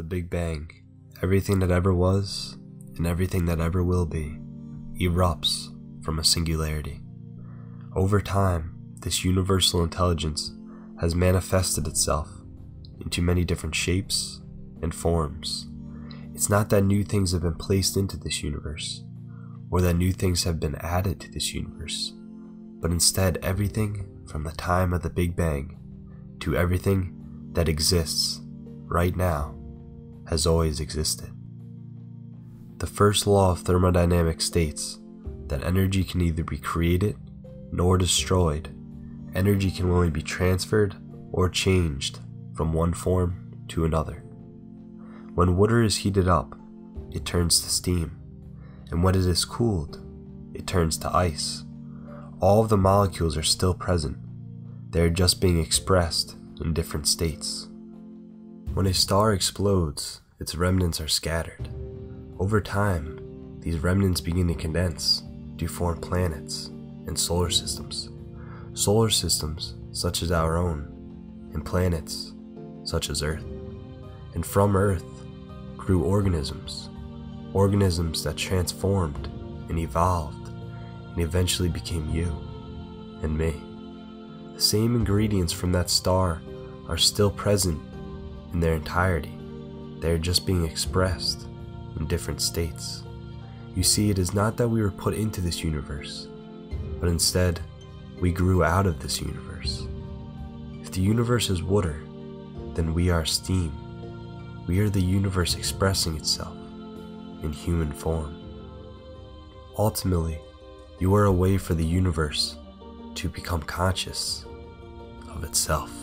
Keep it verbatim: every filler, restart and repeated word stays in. the Big Bang, everything that ever was and everything that ever will be, erupts from a singularity. Over time, this universal intelligence has manifested itself into many different shapes and forms. It's not that new things have been placed into this universe, or that new things have been added to this universe, but instead everything from the time of the Big Bang to everything that exists right now has always existed. The first law of thermodynamics states that energy can neither be created nor destroyed. Energy can only be transferred or changed from one form to another. When water is heated up, it turns to steam, and when it is cooled, it turns to ice. All of the molecules are still present. They are just being expressed in different states. When a star explodes, its remnants are scattered. Over time, these remnants begin to condense to form planets and solar systems. Solar systems such as our own, and planets such as Earth. And from Earth grew organisms, organisms that transformed and evolved and eventually became you and me. The same ingredients from that star are still present in their entirety. They are just being expressed in different states. You see, it is not that we were put into this universe, but instead we grew out of this universe. If the universe is water, then we are steam. We are the universe expressing itself in human form. Ultimately, you are a way for the universe to become conscious of itself.